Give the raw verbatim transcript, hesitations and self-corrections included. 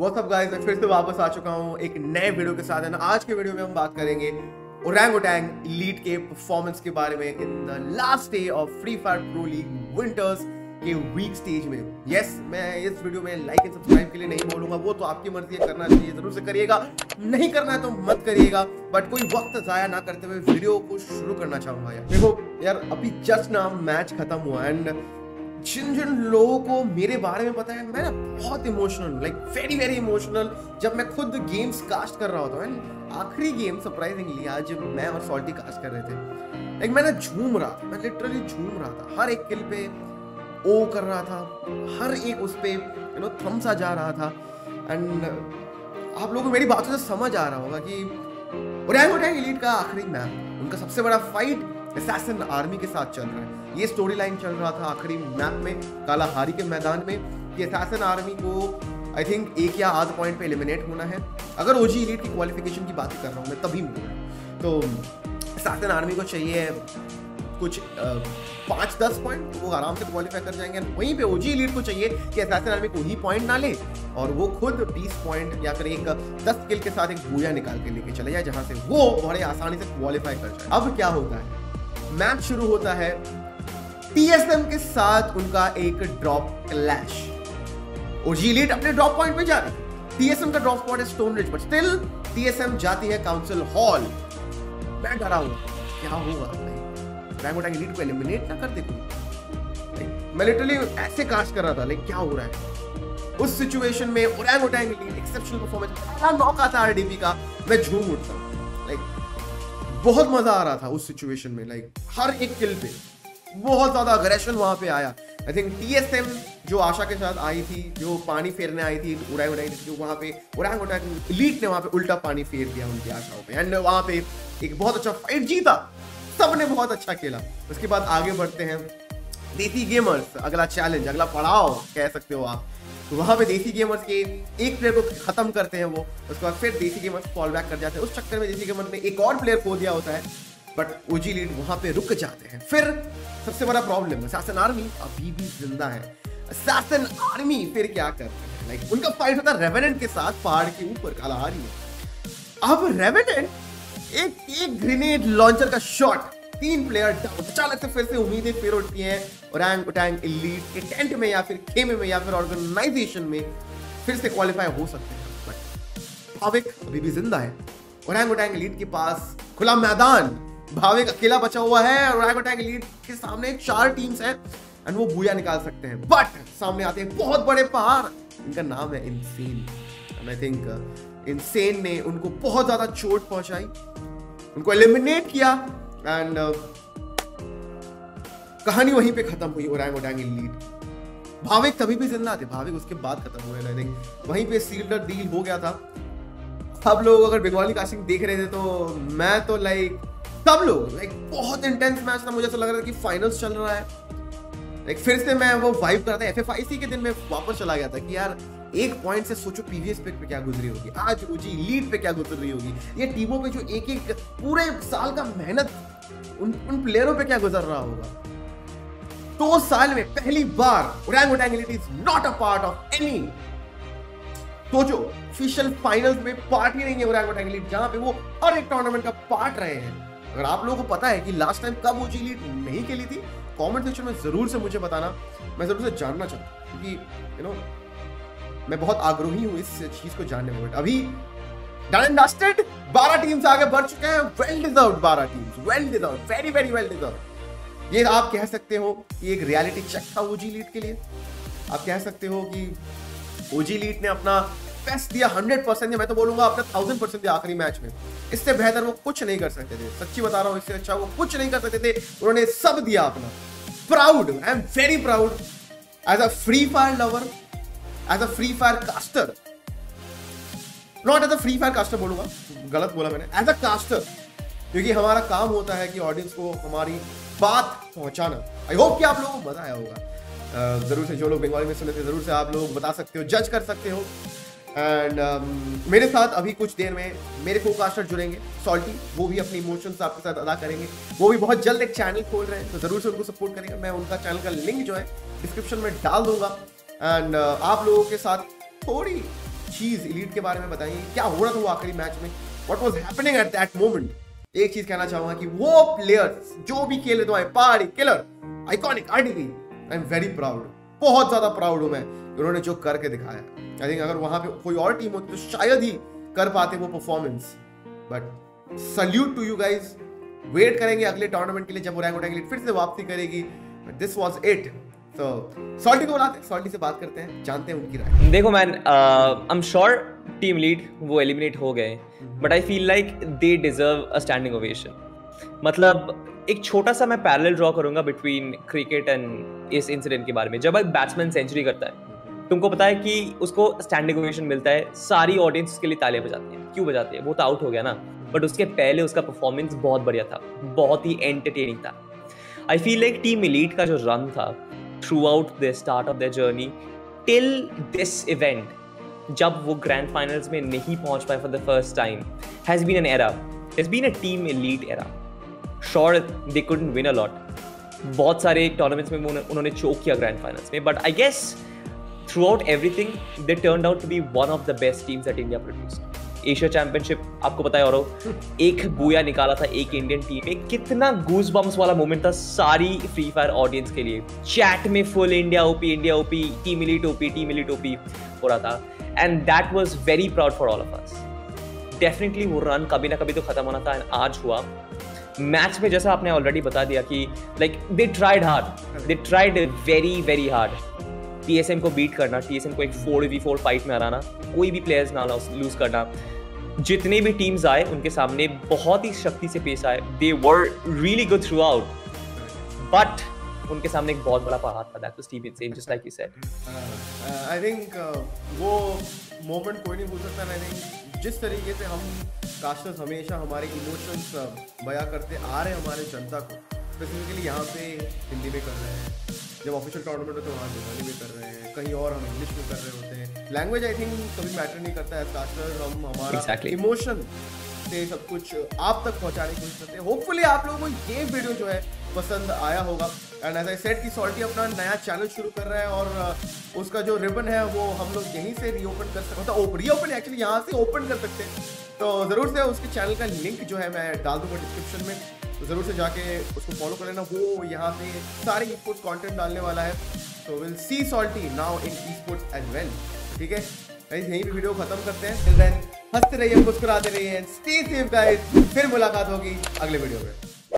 What's up guys, मैं फिर से वापस आ चुका हूँ एक नए वीडियो के साथ, है ना। आज के वीडियो में हम बात करेंगे ओरैंगुटैंग एलीट के परफॉर्मेंस के बारे में in the last day of Free Fire pro league winters के वीक स्टेज में। यस, मैं इस वीडियो में लाइक एंड सब्सक्राइब के लिए नहीं बोलूंगा, वो तो आपकी मर्जी है, करना चाहिए जरूर से करिएगा, नहीं करना है तो मत करिएगा। बट कोई वक्त जाया ना करते हुए वीडियो को शुरू करना चाहूंगा। यार देखो यार, अभी जस्ट ना मैच खत्म हुआ एंड जिन जिन लोगों को मेरे बारे में पता है, मैं ना बहुत emotional, like very very emotional जब मैं खुद गेम्स कास्ट कर रहा होता हूँ। आखिरी गेम सरप्राइजिंगली आज मैं और सॉल्टी कास्ट कर रहे थे, लाइक मैं ना झूम रहा था, मैं लिटरली झूम रहा था, हर एक किल पे ओ कर रहा था, हर एक उस पे यू नो थमसा जा रहा था। एंड आप लोगों को मेरी बातों से समझ आ रहा होगा कि ओरैंगुटैंग एलीट का आखिरी मैच, उनका सबसे बड़ा फाइट असैसिन आर्मी के साथ चल रहा है। ये स्टोरी लाइन चल रहा था आखिरी मैप में, कालाहारी के मैदान में, कि असैसिन आर्मी को आई थिंक एक या आध पॉइंट पे एलिमिनेट होना है। अगर ओजी एलीट की क्वालिफिकेशन की बात कर रहा हूँ मैं, तभी तो असैसिन आर्मी को चाहिए कुछ पाँच दस पॉइंट, वो आराम से क्वालिफाई कर जाएंगे। वहीं पे ओजी एलीट को चाहिए कि असैसिन आर्मी को ही पॉइंट ना ले और वो खुद बीस पॉइंट या फिर एक दस किल के साथ एक भूया निकाल के लेके चले जाए, जहाँ से वो बड़े आसानी से क्वालिफाई कर जाए। अब क्या होता है, मैच शुरू होता है टीएसएम के साथ, उनका एक ड्रॉप क्लैश। ओजी एलीट अपने ड्रॉप पॉइंट पे जा रही है, टीएसएम का ड्रॉप पॉइंट है stone ridge, but still TSM जाती है काउंसिल हॉल। मैं डरा हूं क्या होगा, ओरैंगुटैंग एलीट को एलिमिनेट ना कर दे। मैं लिटरली ऐसे कास्ट कर रहा था, लाइक क्या हो रहा है। उस सिचुएशन में ओरैंगुटैंग एलीट एक्सेप्शनल परफॉर्मेंस, पहला नॉक आता है आरडीपी का, मैं झूम उठता हूं। लाइक बहुत मजा आ रहा था उस सिचुएशन में, लाइक हर एक किल पे बहुत ज़्यादा अग्रेशन वहाँ पे आया। आई थिंक टीएसएम जो आशा के साथ आई थी, जो पानी फेरने आई थी ओरैंगुटैंग, जो वहाँ पे ओरैंगुटैंग एलीट ने वहाँ पे उल्टा पानी फेर दिया उनकी आशाओं पे, एंड वहाँ पे एक बहुत अच्छा फाइट जीता, सबने बहुत अच्छा खेला। उसके बाद आगे बढ़ते हैं देसी गेमर्स, अगला चैलेंज, अगला पड़ाव कह सकते हो आप। तो वहाँ पे देसी गेमर्स के एक प्लेयर को खत्म करते हैं वो, उसके बाद फिर देसी गेमर्स कॉल बैक कर जाते हैं। उस चक्कर में देसी गेमर्स ने एक और प्लेयर खो दिया होता है, बट ओजी एलीट वहाँ पे रुक जाते हैं। फिर सबसे बड़ा प्रॉब्लम है, असैसिन आर्मी अभी भी जिंदा है। असैसिन आर्मी फिर क्या करते हैं, लाइक उनका फाइट होता है रेवेनेंट के साथ पहाड़ के ऊपर कालाहारी में। अब रेवेनेंट एक एक ग्रेनेड लॉन्चर का शॉट, तीन प्लेयर डाउन। अचानक से फिर से उम्मीदें फिर उठती हैं ओरैंगुटैंग एलीट के टेंट में या फिर खेमे में या फिर ऑर्गेनाइजेशन में फिर से क्वालिफाई हो सकते हैं। बट भाविक अभी भी जिंदा है, ओरैंगुटैंग एलीट के पास खुला मैदान, भाविक अकेला बचा हुआ है। ओरैंगुटैंग एलीट के सामने चार टीम्स हैं एंड वो भूया निकाल सकते हैं, बट सामने आते हैं बहुत बड़े पहाड़, इनका नाम है Insane. And I think Insane ने उनको बहुत ज्यादा चोट पहुंचाई, उनको एलिमिनेट किया एंड uh, कहानी वहीं पे खत्म हुई ओरैंगुटैंग एलीट। भाविक तभी भी जिंदा थे, भाविक उसके बाद खत्म हुए, आई थिंक वहीं पे सील्डर डील हो गया था। सब लोग अगर बिग वाली कास्टिंग देख रहे थे तो मैं तो लाइक सब लोग लाइक बहुत इंटेंस मैच था, मुझे ऐसा लग रहा था कि फाइनल्स चल रहा है। लाइक फिर से मैं वो वाइब कर रहा था, एफएफआईसी के दिन में वापस चला गया था कि यार एक पॉइंट से सोचो पीवीएस पे क्या गुजरी होगी, आज ओजी एलीट पे क्या गुजर रही होगी, ये टीमों पे जो एक एक पूरे साल का मेहनत उन उन प्लेयरों पे क्या गुजर रहा होगा। दो साल में पहली बार Orangutan Elite is not a part of any, सोचो ऑफिशियल फाइनल्स में पार्ट ही नहीं है ओरैंगुटैंग एलीट, जहां पे वो हर एक टूर्नामेंट का पार्ट रहे हैं। अगर आप लोगों को पता है कि लास्ट टाइम कब ओजी एलीट नहीं खेली थी, कमेंट सेक्शन में जरूर से मुझे बताना, मैं जरूर से जानना चाहता हूँ, क्योंकि यू नो मैं बहुत आग्रही हूँ इस चीज को जानने में। अभी बारह टीम्स आगे बढ़ चुके हैं, well deserved बारह teams, well deserved, very very well deserved। ये आप कह सकते हो कि एक रियलिटी चेक था ओजी एलीट के लिए, आप कह सकते हो कि ओजी एलीट ने अपना बेस्ट दिया हंड्रेड परसेंट, मैं तो बोलूंगा अपना थाउजेंड परसेंट दिया आखिरी मैच में। इससे बेहतर वो कुछ नहीं कर सकते थे, सच्ची बता रहा हूँ, इससे अच्छा वो कुछ नहीं कर सकते थे, उन्होंने सब दिया अपना। Proud, I am very proud as a Free Fire lover, as a Free Fire caster, not as a Free Fire caster बोलूंगा, गलत बोला मैंने, एज अ कास्टर, क्योंकि हमारा काम होता है कि ऑडियंस को हमारी बात पहुंचाना। आई होप कि आप लोगों को मजा आया होगा, जरूर से जो लोग बंगाली में सुने थे जरूर से आप लोग बता सकते हो, जज कर सकते हो। एंड um, मेरे साथ अभी कुछ देर में मेरे को कास्टर जुड़ेंगे, सॉल्टी, वो भी अपने इमोशंस आपके साथ अदा करेंगे, वो भी बहुत जल्द एक चैनल खोल रहे हैं, तो जरूर से उनको सपोर्ट करेंगे। मैं उनका चैनल का लिंक जो है डिस्क्रिप्शन में डाल दूंगा एंड uh, आप लोगों के साथ थोड़ी चीज़ इलीट के बारे में बताइए, क्या हो रहा था वो आखिरी मैच में, what was happening at that moment. एक चीज कहना चाहूंगा कि वो प्लेयर्स जो भी खेले तो आए, पारी killer, iconic article, I am very proud, बहुत ज्यादा प्राउड हूं मैं उन्होंने जो करके दिखाया। आई थिंक अगर वहां पे कोई और टीम होती तो शायद ही कर पाते वो performance, but salute to you guys. Wait करेंगे अगले टूर्नामेंट के लिए जब वो रैंक उठाएंगे फिर से वापसी करेगी, बट दिस वाज इट। तो सॉल्टी को बुलाते हैं, सॉल्टी से बात करते हैं, जानते हैं उनकी राय। देखो man, I am sure team lead वो एलिमिनेट हो गए, but I feel like they deserve a standing ovation. मतलब एक छोटा सा मैं पैरेलल ड्रॉ करूंगा बिटवीन क्रिकेट एंड इस इंसिडेंट के बारे में। जब एक बैट्समैन सेंचुरी करता है, तुमको पता है कि उसको स्टैंडिंग ओवेशन मिलता है, सारी ऑडियंस उसके लिए तालियां बजाती है। क्यों बजाती है? वो तो आउट हो गया ना, बट उसके पहले उसका परफॉर्मेंस बहुत बढ़िया था, बहुत ही एंटरटेनिंग था। I feel like team Elite का जो रन था throughout the start of their journey till this event, जब वो ग्रैंड फाइनल्स में नहीं पहुंच पाए for the first time, has been an era. It's been a team elite era. Sure, they couldn't win a lot. बहुत सारे tournaments में उन्होंने चोक किया ग्रैंड फाइनल्स में, but I guess throughout everything, they turned out to be one of the best teams that India produced. Asia championship आपको पता है, और एक बूया निकाला था एक इंडियन टीम में, कितना गूज बम्स वाला मोमेंट था सारी फ्री फायर ऑडियंस के लिए। चैट में full India OP, India OP, team Elite OP, team Elite OP हो रहा था, and that was very proud for all of us. Definitely वो रन कभी ना कभी तो खत्म होना था, एंड आज हुआ। मैच में जैसा आपने ऑलरेडी बता दिया कि like they tried hard, they tried very very hard. TSM को बीट करना, टीएसएम को एक फोर वी फोर फाइट में हराना, कोई भी प्लेयर्स ना लूज करना, जितने भी टीम्स आए उनके सामने बहुत ही शक्ति से पेश आए। They were really good throughout, but उनके सामने एक बहुत बड़ा पहाड़ था, that was team Insane, just like you said. I think वो मोमेंट कोई नहीं भूल सकता। आई थिंक जिस तरीके से हम कास्टर्स हमेशा हमारे इमोशंस बयां करते आ रहे हैं हमारे जनता को, स्पेसिफिकली यहाँ पे हिंदी में कर रहे हैं, जब ऑफिशियल टूर्नामेंट होते हैं वहाँ बंगाली में कर रहे हैं, कहीं और हम इंग्लिश में कर रहे होते हैं। लैंग्वेज आई थिंक कभी मैटर नहीं करता है, कास्टर हम हमारा exactly. इमोशन से सब कुछ आप तक पहुँचाने की कोशिश करते हैं। होपफुली आप लोगों को ये वीडियो जो है पसंद आया होगा। एंड एज आई सेड कि सॉल्टी अपना नया चैनल शुरू कर रहा है, और उसका जो रिबन है वो हम लोग यहीं से रीओपन कर सकते हैं, रीओपन एक्चुअली यहाँ से ओपन कर सकते हैं। तो ज़रूर से उसके चैनल का लिंक जो है मैं डाल दूँगा डिस्क्रिप्शन में, तो ज़रूर से जाके उसको फॉलो कर लेना। वो यहाँ पे सारे ई स्पोर्ट्स कॉन्टेंट डालने वाला है। So will see Salty now in esports as well. ठीक है गाइस, यहीं पे वीडियो खत्म करते हैं। टिल देन हंसते रहिए, मुस्कुराते रहिए, स्टे सेफ गाइस। फिर मुलाकात होगी अगले वीडियो में।